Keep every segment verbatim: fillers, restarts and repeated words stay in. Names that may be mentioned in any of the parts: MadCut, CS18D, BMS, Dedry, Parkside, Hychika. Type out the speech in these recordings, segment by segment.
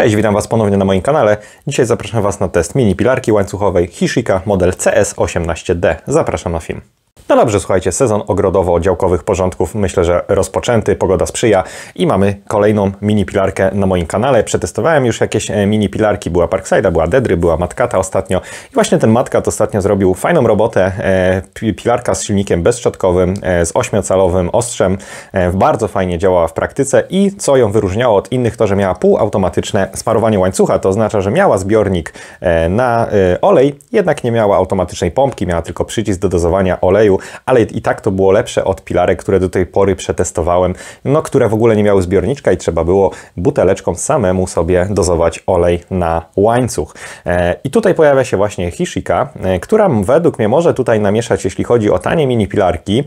Cześć, witam Was ponownie na moim kanale. Dzisiaj zapraszam Was na test mini pilarki łańcuchowej Hychika model C S osiemnaście D. Zapraszam na film. No dobrze, słuchajcie, sezon ogrodowo-działkowych porządków myślę, że rozpoczęty, pogoda sprzyja i mamy kolejną mini pilarkę na moim kanale. Przetestowałem już jakieś mini pilarki, była Parkside'a, była Dedry, była MadCuta ostatnio i właśnie ten MadCut ostatnio zrobił fajną robotę. Pilarka z silnikiem bezstrzodkowym, z ośmiocalowym ostrzem, bardzo fajnie działała w praktyce i co ją wyróżniało od innych to, że miała półautomatyczne sparowanie łańcucha, to oznacza, że miała zbiornik na olej, jednak nie miała automatycznej pompki, miała tylko przycisk do dozowania oleju, ale i tak to było lepsze od pilarek, które do tej pory przetestowałem, no które w ogóle nie miały zbiorniczka i trzeba było buteleczką samemu sobie dozować olej na łańcuch. I tutaj pojawia się właśnie Hychika, która według mnie może tutaj namieszać, jeśli chodzi o tanie mini pilarki.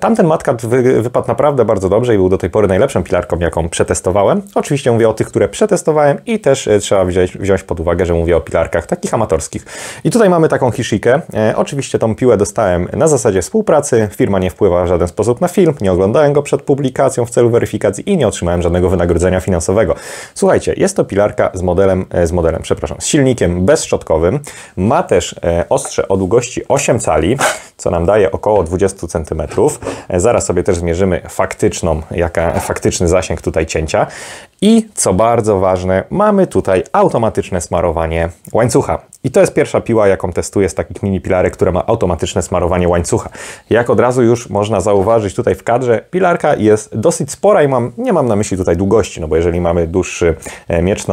Tamten MadCut wypadł naprawdę bardzo dobrze i był do tej pory najlepszą pilarką, jaką przetestowałem. Oczywiście mówię o tych, które przetestowałem i też trzeba wziąć, wziąć pod uwagę, że mówię o pilarkach takich amatorskich. I tutaj mamy taką Hychikę. Oczywiście tą piłę dostałem na Na zasadzie współpracy, firma nie wpływa w żaden sposób na film, nie oglądałem go przed publikacją w celu weryfikacji i nie otrzymałem żadnego wynagrodzenia finansowego. Słuchajcie, jest to pilarka z modelem, z modelem, przepraszam, z silnikiem bezstrzodkowym, ma też ostrze o długości osiem cali, co nam daje około dwadzieścia centymetrów. Zaraz sobie też zmierzymy faktyczną, jaka, faktyczny zasięg tutaj cięcia. I co bardzo ważne, mamy tutaj automatyczne smarowanie łańcucha. I to jest pierwsza piła, jaką testuję z takich mini pilarek, która ma automatyczne smarowanie łańcucha. Jak od razu już można zauważyć tutaj w kadrze, pilarka jest dosyć spora i mam, nie mam na myśli tutaj długości, no bo jeżeli mamy dłuższy miecz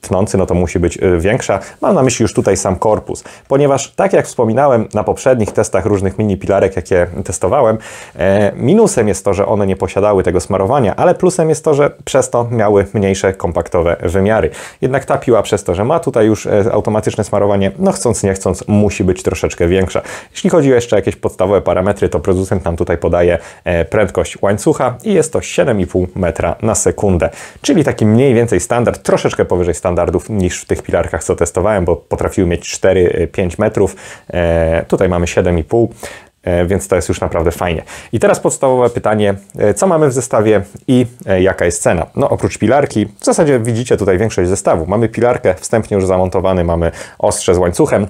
tnący, no to musi być większa. Mam na myśli już tutaj sam korpus, ponieważ tak jak wspominałem na poprzednich testach różnych mini pilarek, jakie testowałem, minusem jest to, że one nie posiadały tego smarowania, ale plusem jest to, że przez to miały mniejsze, kompaktowe wymiary. Jednak ta piła przez to, że ma tutaj już automatyczne smarowanie, no chcąc nie chcąc musi być troszeczkę większa. Jeśli chodzi o jeszcze jakieś podstawowe parametry, to producent nam tutaj podaje prędkość łańcucha i jest to siedem i pół metra na sekundę, czyli taki mniej więcej standard, troszeczkę powyżej standardów niż w tych pilarkach, co testowałem, bo potrafiły mieć cztery do pięciu metrów, tutaj mamy siedem i pół. Więc to jest już naprawdę fajnie. I teraz podstawowe pytanie, co mamy w zestawie i jaka jest cena? No oprócz pilarki, w zasadzie widzicie tutaj większość zestawu. Mamy pilarkę, wstępnie już zamontowany, mamy ostrze z łańcuchem.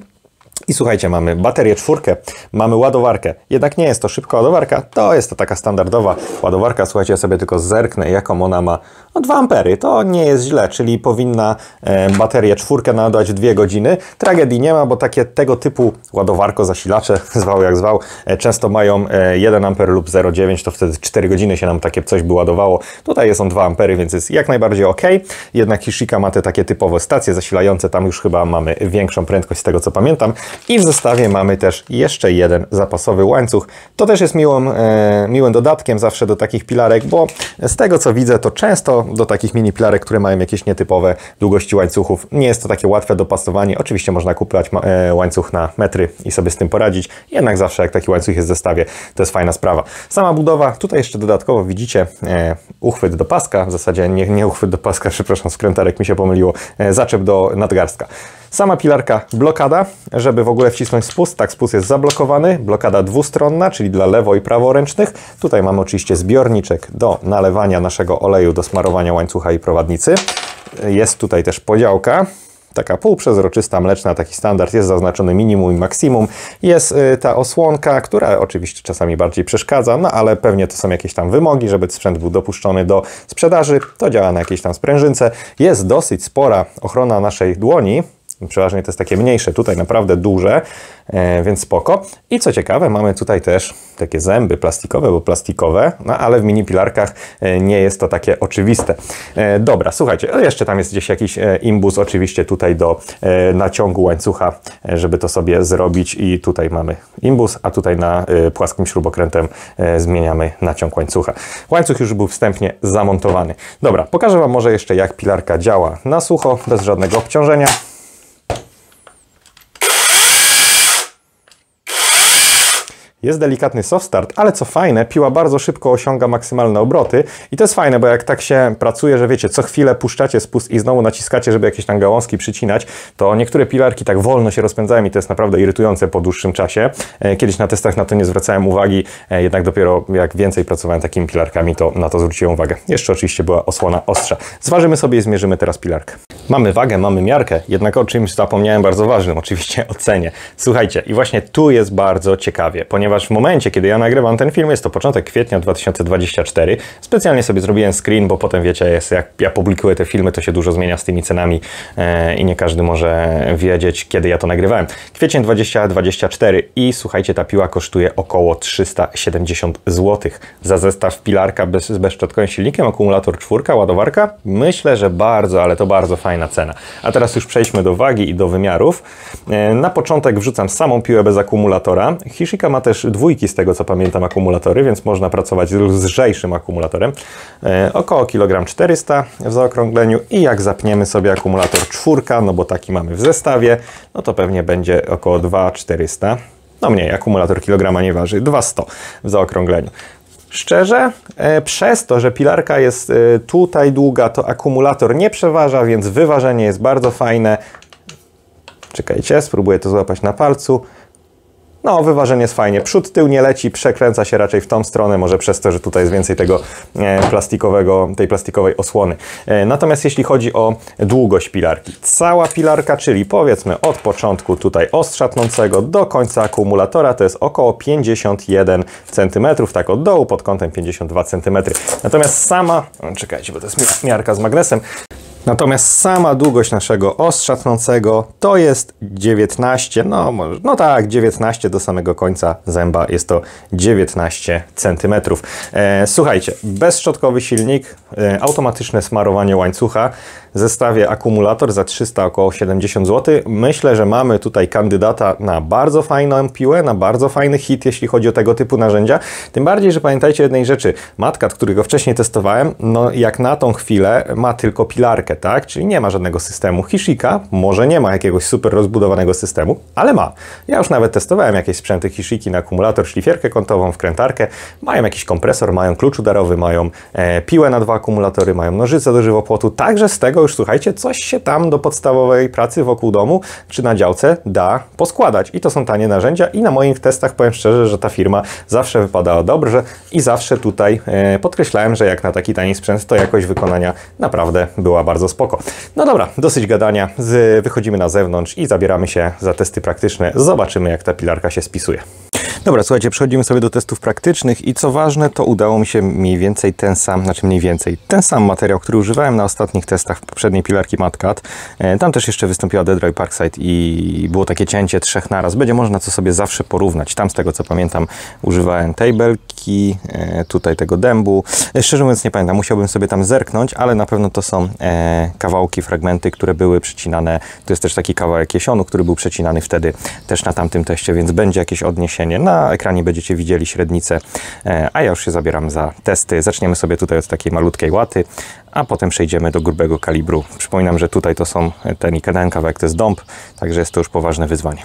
I słuchajcie, mamy baterię czwórkę, mamy ładowarkę, jednak nie jest to szybka ładowarka, to jest to taka standardowa ładowarka, słuchajcie, ja sobie tylko zerknę, jaką ona ma, no dwa ampery, to nie jest źle, czyli powinna e, baterię czwórkę nadać dwie godziny, tragedii nie ma, bo takie tego typu ładowarko, zasilacze, zwał jak zwał, e, często mają e, jeden amper lub zero przecinek dziewięć, to wtedy cztery godziny się nam takie coś by ładowało, tutaj jest on dwa ampery, więc jest jak najbardziej ok, jednak Hychika ma te takie typowe stacje zasilające, tam już chyba mamy większą prędkość z tego co pamiętam. I w zestawie mamy też jeszcze jeden zapasowy łańcuch. To też jest miłym, e, miłym dodatkiem zawsze do takich pilarek, bo z tego co widzę, to często do takich mini pilarek, które mają jakieś nietypowe długości łańcuchów, nie jest to takie łatwe dopasowanie. Oczywiście można kupować e, łańcuch na metry i sobie z tym poradzić, jednak zawsze jak taki łańcuch jest w zestawie, to jest fajna sprawa. Sama budowa, tutaj jeszcze dodatkowo widzicie e, uchwyt do paska, w zasadzie nie, nie uchwyt do paska, przepraszam, skrętarek mi się pomyliło, e, zaczep do nadgarstka. Sama pilarka blokada, żeby w ogóle wcisnąć spust, tak spust jest zablokowany, blokada dwustronna, czyli dla lewo i praworęcznych. Tutaj mamy oczywiście zbiorniczek do nalewania naszego oleju, do smarowania łańcucha i prowadnicy. Jest tutaj też podziałka, taka półprzezroczysta, mleczna, taki standard, jest zaznaczony minimum i maksimum. Jest ta osłonka, która oczywiście czasami bardziej przeszkadza, no ale pewnie to są jakieś tam wymogi, żeby sprzęt był dopuszczony do sprzedaży. To działa na jakiejś tam sprężynce. Jest dosyć spora ochrona naszej dłoni. Przeważnie to jest takie mniejsze, tutaj naprawdę duże, więc spoko. I co ciekawe, mamy tutaj też takie zęby plastikowe, bo plastikowe, no ale w mini pilarkach nie jest to takie oczywiste. Dobra, słuchajcie, jeszcze tam jest gdzieś jakiś imbus oczywiście tutaj do naciągu łańcucha, żeby to sobie zrobić i tutaj mamy imbus, a tutaj na płaskim śrubokrętem zmieniamy naciąg łańcucha. Łańcuch już był wstępnie zamontowany. Dobra, pokażę Wam może jeszcze jak pilarka działa na sucho, bez żadnego obciążenia. Jest delikatny soft start, ale co fajne, piła bardzo szybko osiąga maksymalne obroty i to jest fajne, bo jak tak się pracuje, że wiecie, co chwilę puszczacie spust i znowu naciskacie, żeby jakieś tam gałązki przycinać, to niektóre pilarki tak wolno się rozpędzają i to jest naprawdę irytujące po dłuższym czasie. Kiedyś na testach na to nie zwracałem uwagi, jednak dopiero jak więcej pracowałem takimi pilarkami, to na to zwróciłem uwagę. Jeszcze oczywiście była osłona ostrza. Zważymy sobie i zmierzymy teraz pilarkę. Mamy wagę, mamy miarkę, jednak o czymś zapomniałem bardzo ważnym, oczywiście o cenie. Słuchajcie, i właśnie tu jest bardzo ciekawie, ponieważ Ponieważ w momencie, kiedy ja nagrywam ten film, jest to początek kwietnia dwa tysiące dwudziestego czwartego. Specjalnie sobie zrobiłem screen, bo potem wiecie, jest, jak ja publikuję te filmy, to się dużo zmienia z tymi cenami e, i nie każdy może wiedzieć, kiedy ja to nagrywałem. Kwiecień dwa tysiące dwudziesty czwarty i słuchajcie, ta piła kosztuje około trzysta siedemdziesiąt złotych. Za zestaw pilarka bez, z bezszczotkowym silnikiem, akumulator czwórka, ładowarka. Myślę, że bardzo, ale to bardzo fajna cena. A teraz już przejdźmy do wagi i do wymiarów. E, na początek wrzucam samą piłę bez akumulatora. Hychika ma też dwójki, z tego co pamiętam, akumulatory, więc można pracować z lżejszym akumulatorem. E, około kilogram czterysta w zaokrągleniu i jak zapniemy sobie akumulator czwórka, no bo taki mamy w zestawie, no to pewnie będzie około dwa tysiące czterysta. No mniej, akumulator kilograma nie waży, dwa tysiące sto w zaokrągleniu. Szczerze, e, przez to, że pilarka jest e, tutaj długa, to akumulator nie przeważa, więc wyważenie jest bardzo fajne. Czekajcie, spróbuję to złapać na palcu. No, wyważenie jest fajnie. Przód, tył nie leci, przekręca się raczej w tą stronę, może przez to, że tutaj jest więcej tego plastikowego, tej plastikowej osłony. Natomiast jeśli chodzi o długość pilarki, cała pilarka, czyli powiedzmy od początku tutaj ostrza tnącego do końca akumulatora, to jest około pięćdziesiąt jeden centymetrów, tak od dołu pod kątem pięćdziesiąt dwa centymetry. Natomiast sama, czekajcie, bo to jest miarka z magnesem, natomiast sama długość naszego ostrza tnącego to jest dziewiętnaście, no może, no tak, dziewiętnaście do samego końca zęba jest to dziewiętnaście centymetrów. E, słuchajcie, bezszczotkowy silnik, e, automatyczne smarowanie łańcucha, w zestawie akumulator za trzysta około siedemdziesiąt złotych. Myślę, że mamy tutaj kandydata na bardzo fajną piłę, na bardzo fajny hit, jeśli chodzi o tego typu narzędzia. Tym bardziej, że pamiętajcie jednej rzeczy, MadCut, którego wcześniej testowałem, no jak na tą chwilę ma tylko pilarkę, tak? Czyli nie ma żadnego systemu. Hychika może nie ma jakiegoś super rozbudowanego systemu, ale ma. Ja już nawet testowałem jakieś sprzęty Hychiki na akumulator, szlifierkę kątową, wkrętarkę. Mają jakiś kompresor, mają klucz udarowy, mają e, piłę na dwa akumulatory, mają nożyce do żywopłotu. Także z tego już, słuchajcie, coś się tam do podstawowej pracy wokół domu czy na działce da poskładać. I to są tanie narzędzia i na moich testach powiem szczerze, że ta firma zawsze wypadała dobrze i zawsze tutaj e, podkreślałem, że jak na taki tani sprzęt, to jakość wykonania naprawdę była bardzo spoko. No dobra, dosyć gadania, Z, wychodzimy na zewnątrz i zabieramy się za testy praktyczne. Zobaczymy, jak ta pilarka się spisuje. Dobra, słuchajcie, przechodzimy sobie do testów praktycznych i co ważne, to udało mi się mniej więcej ten sam, znaczy mniej więcej ten sam materiał, który używałem na ostatnich testach poprzedniej pilarki MadCut. Tam też jeszcze wystąpiła Dedry, Parkside i było takie cięcie trzech naraz. Będzie można co sobie zawsze porównać. Tam z tego co pamiętam używałem tej belki, tutaj tego dębu. Szczerze mówiąc nie pamiętam, musiałbym sobie tam zerknąć, ale na pewno to są kawałki, fragmenty, które były przecinane. To jest też taki kawałek jesionu, który był przecinany wtedy też na tamtym teście, więc będzie jakieś odniesienie. Na ekranie będziecie widzieli średnicę, a ja już się zabieram za testy. Zaczniemy sobie tutaj od takiej malutkiej łaty, a potem przejdziemy do grubego kalibru. Przypominam, że tutaj to są ten i ten kawałek, to jest dąb, także jest to już poważne wyzwanie.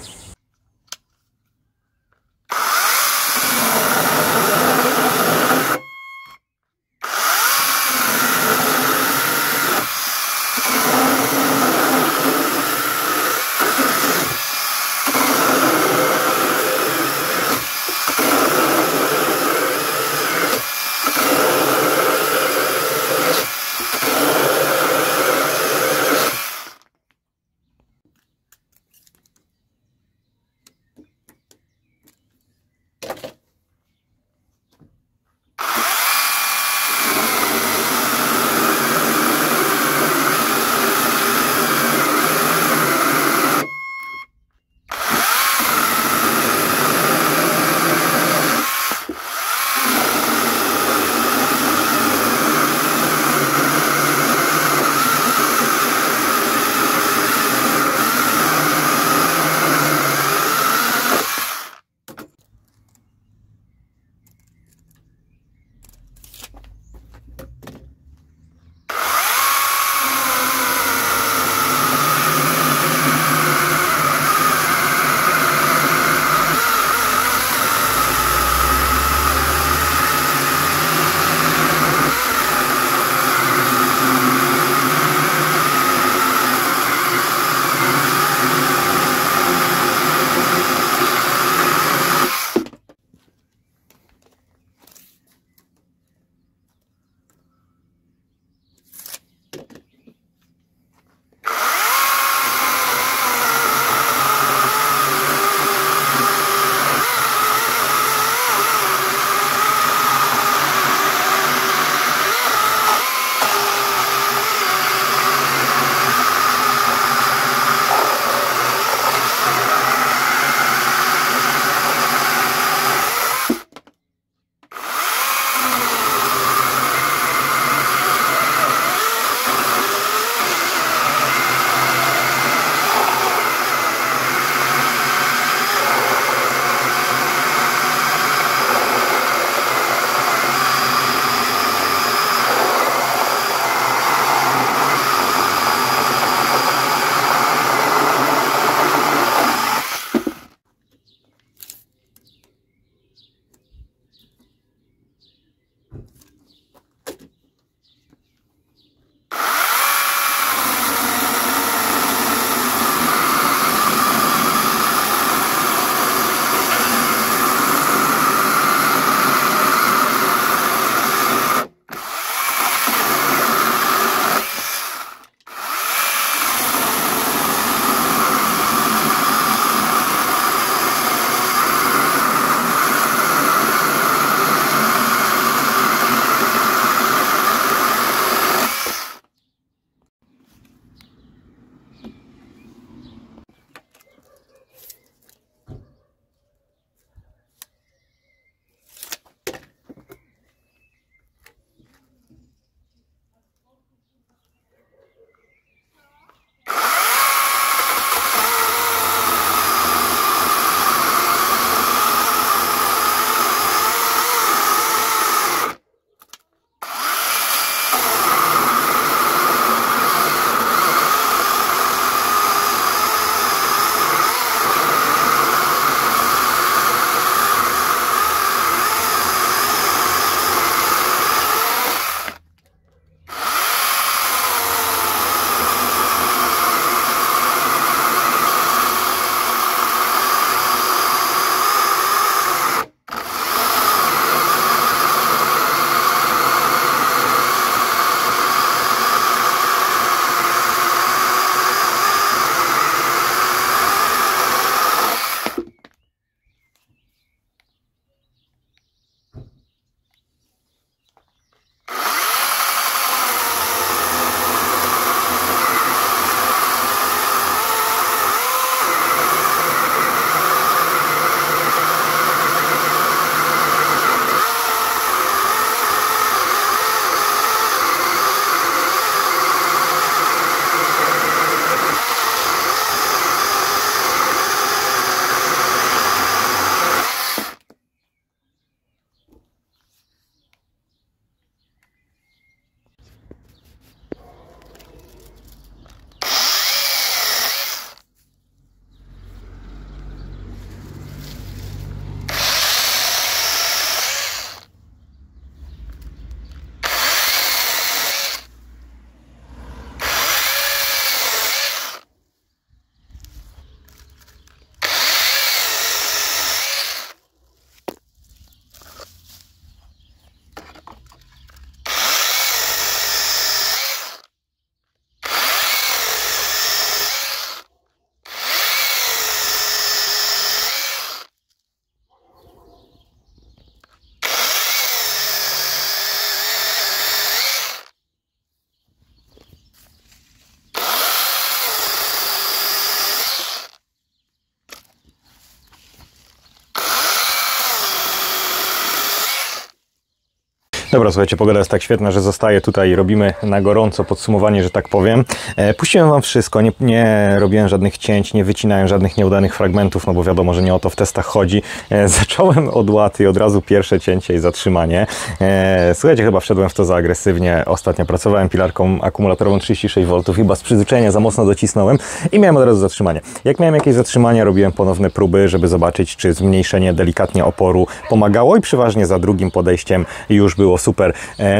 Dobra, słuchajcie, pogoda jest tak świetna, że zostaję tutaj, robimy na gorąco podsumowanie, że tak powiem. E, puściłem wam wszystko, nie, nie robiłem żadnych cięć, nie wycinałem żadnych nieudanych fragmentów, no bo wiadomo, że nie o to w testach chodzi. E, zacząłem od łaty, od razu pierwsze cięcie i zatrzymanie. E, słuchajcie, chyba wszedłem w to za agresywnie. Ostatnio pracowałem pilarką akumulatorową trzydzieści sześć wolt, chyba z przyzwyczajenia za mocno docisnąłem i miałem od razu zatrzymanie. Jak miałem jakieś zatrzymania, robiłem ponowne próby, żeby zobaczyć, czy zmniejszenie delikatnie oporu pomagało i przeważnie za drugim podejściem już było super.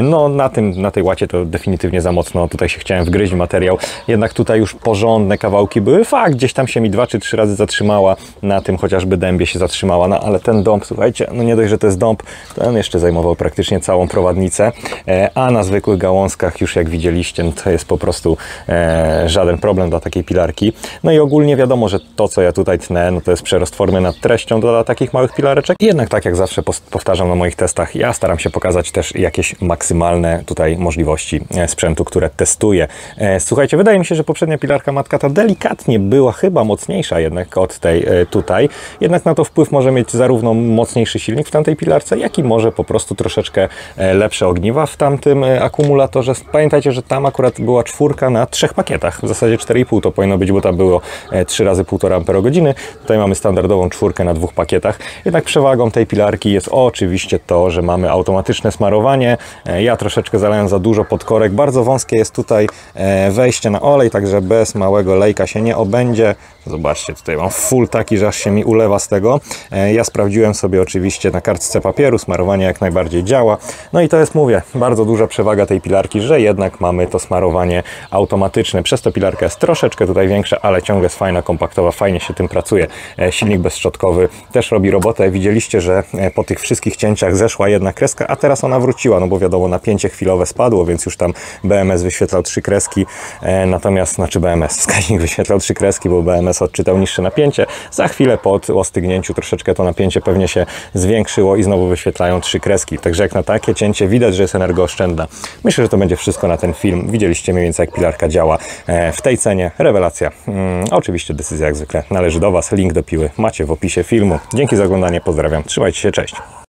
No na tym, na tej łacie to definitywnie za mocno, tutaj się chciałem wgryźć w materiał, jednak tutaj już porządne kawałki były, fakt, gdzieś tam się mi dwa czy trzy razy zatrzymała, na tym chociażby dębie się zatrzymała, no ale ten dąb, słuchajcie, no nie dość, że to jest dąb, to on jeszcze zajmował praktycznie całą prowadnicę, a na zwykłych gałązkach już jak widzieliście, no to jest po prostu żaden problem dla takiej pilarki. No i ogólnie wiadomo, że to co ja tutaj tnę, no to jest przerost formy nad treścią dla takich małych pilareczek, jednak tak jak zawsze powtarzam na moich testach, ja staram się pokazać też jakieś maksymalne tutaj możliwości sprzętu, które testuję. Słuchajcie, wydaje mi się, że poprzednia pilarka MadCuta delikatnie była chyba mocniejsza jednak od tej tutaj, jednak na to wpływ może mieć zarówno mocniejszy silnik w tamtej pilarce, jak i może po prostu troszeczkę lepsze ogniwa w tamtym akumulatorze. Pamiętajcie, że tam akurat była czwórka na trzech pakietach, w zasadzie cztery i pół to powinno być, bo tam było trzy razy półtora amperogodziny, tutaj mamy standardową czwórkę na dwóch pakietach, jednak przewagą tej pilarki jest oczywiście to, że mamy automatyczne smarowanie. Ja troszeczkę zalałem za dużo pod korek, bardzo wąskie jest tutaj wejście na olej, także bez małego lejka się nie obędzie. Zobaczcie, tutaj mam full taki, że aż się mi ulewa z tego. Ja sprawdziłem sobie oczywiście na kartce papieru, smarowanie jak najbardziej działa. No i to jest, mówię, bardzo duża przewaga tej pilarki, że jednak mamy to smarowanie automatyczne. Przez to pilarka jest troszeczkę tutaj większa, ale ciągle jest fajna, kompaktowa, fajnie się tym pracuje. Silnik bezszczotkowy też robi robotę. Widzieliście, że po tych wszystkich cięciach zeszła jedna kreska, a teraz ona wróciła, no bo wiadomo, napięcie chwilowe spadło, więc już tam B M S wyświetlał trzy kreski, natomiast, znaczy B M S, wskaźnik wyświetlał trzy kreski, bo B M S odczytał niższe napięcie. Za chwilę po ostygnięciu troszeczkę to napięcie pewnie się zwiększyło i znowu wyświetlają trzy kreski. Także jak na takie cięcie widać, że jest energooszczędna. Myślę, że to będzie wszystko na ten film. Widzieliście mniej więcej jak pilarka działa w tej cenie. Rewelacja. Hmm, oczywiście decyzja jak zwykle należy do Was. Link do piły macie w opisie filmu. Dzięki za oglądanie. Pozdrawiam. Trzymajcie się. Cześć.